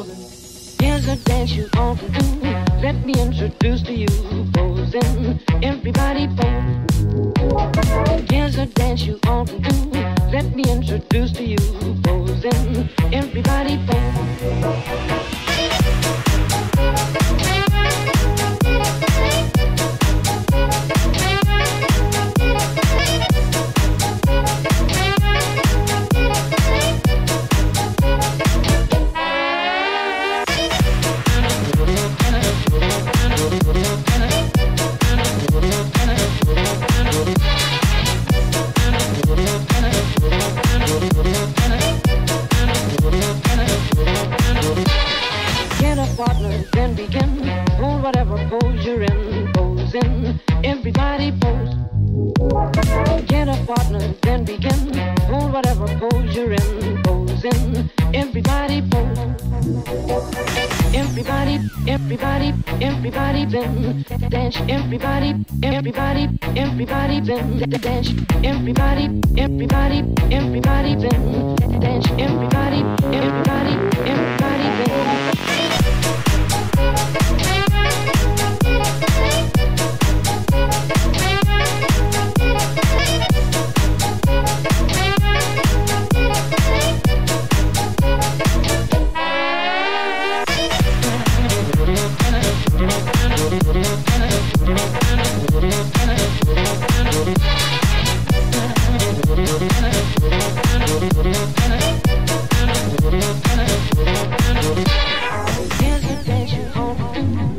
Posin'. Here's a dance you ought to do. Let me introduce to you Posin'. Everybody Posin'. Here's a dance you ought to do. Let me introduce to you Posin'. Everybody Posin'. Partner, then begin. Hold whatever pose you're in. Pose in. Everybody pose. Get a partner, then begin. Hold whatever pose you're in. Pose in. Everybody pose. Everybody then dance. Everybody then dance. Everybody then dance. Everybody then. Here's a dance you ought to do.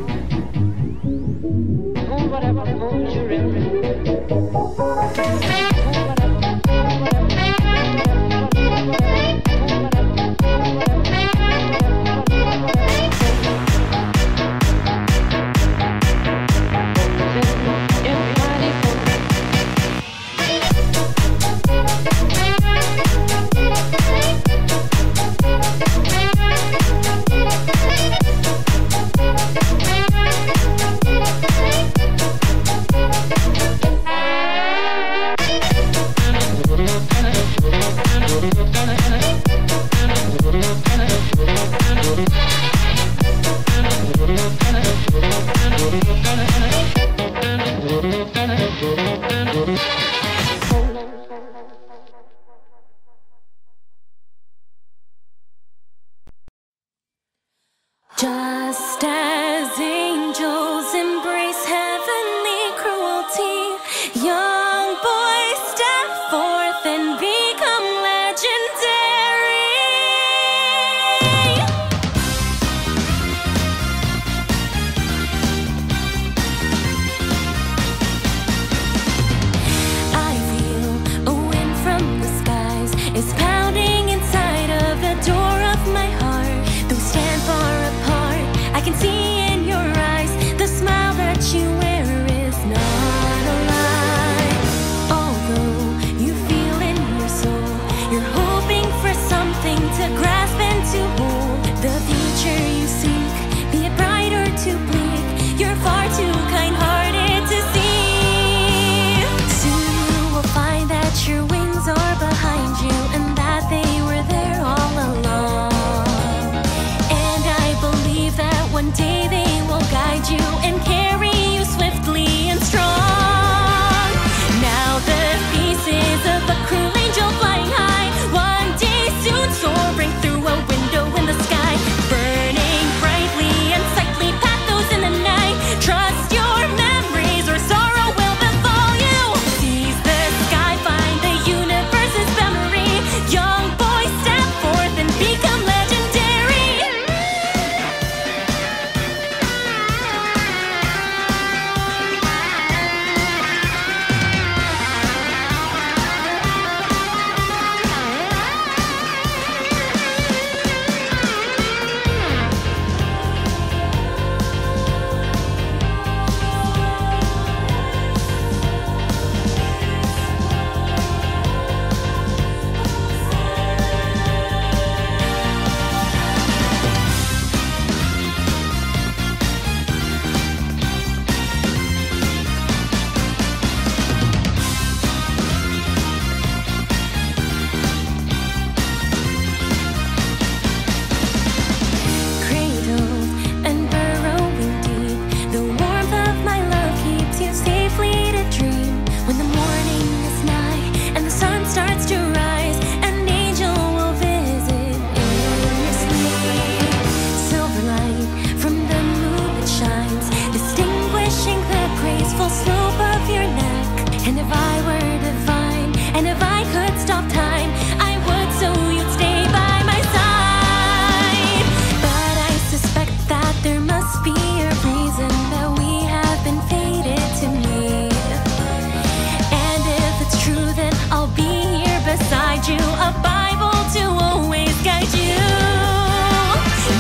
you a Bible to always guide you.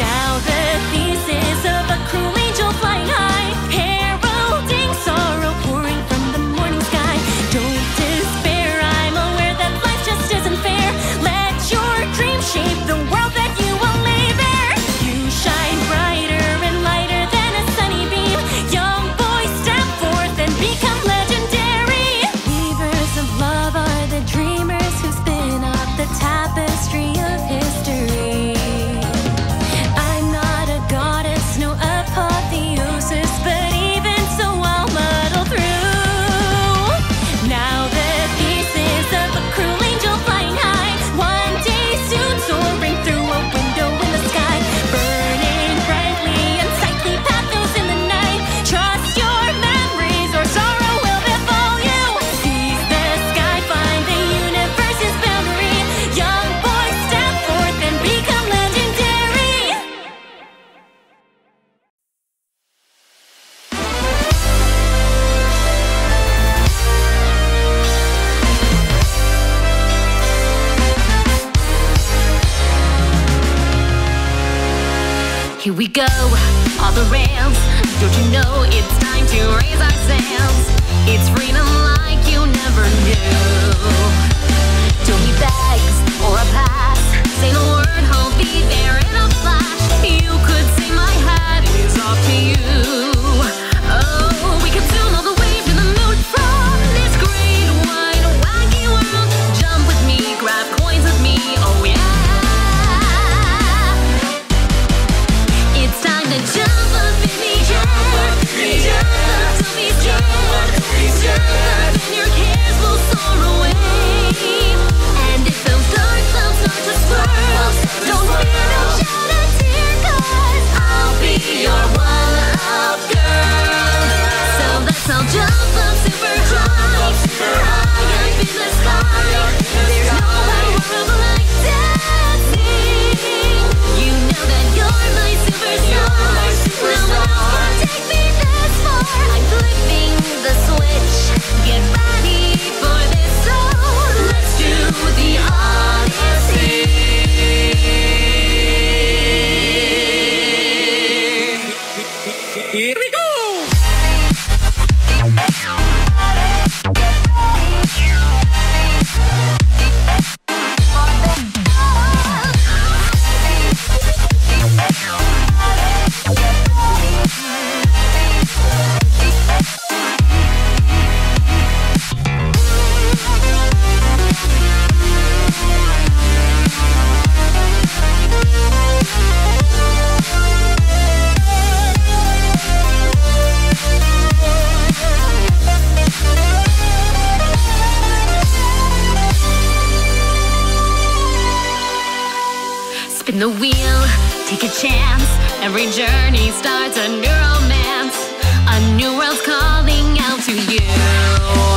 Now the thesis of a cruel angel flying high, heralding sorrow pouring from the morning sky. Don't despair, I'm aware that life just isn't fair. Let your dream shape the world that you will live there. You shine brighter and lighter than a sunny beam. Young boys, step forth and become legendary. Weavers of love are the dreamers who spin up the tapestry of history. I'm not a goddess, no apotheosis, but even so I'll muddle through. Now the pieces of a cruel angel flying high, one day soon soaring through a window in the sky, burning brightly, unsightly pathos in the night. Trust your memories or sorrow will befall you. Seize the sky, find the universe's boundary. Young boys, step forth and become legendary. Here we go, off the rails. Don't you know it's time to raise our sails? It's freedom like you never knew. Don't need bags or a pass. Say the word, I'll be there in a flash. You could say my hat is off to you. Oh, we can still know the waves in the moon from this great wide wacky world. Jump with me, grab coins with me, oh yeah. It's time to jump up in the air. Jump up, don't be scared. Jump, and your cares will soar away. And if those dark clouds start to swirl, don't fear, don't shed a tear, 'cause I'll be your one-up girl. So let's all jump up super high, high up in the sky. There's no world like dancing. You know that you're my superstar. Now take me this far. I'm flipping the switch. Get ready for this. So let's do the Odyssey. Here we go. The wheel, take a chance. Every journey starts a new romance. A new world's calling out to you.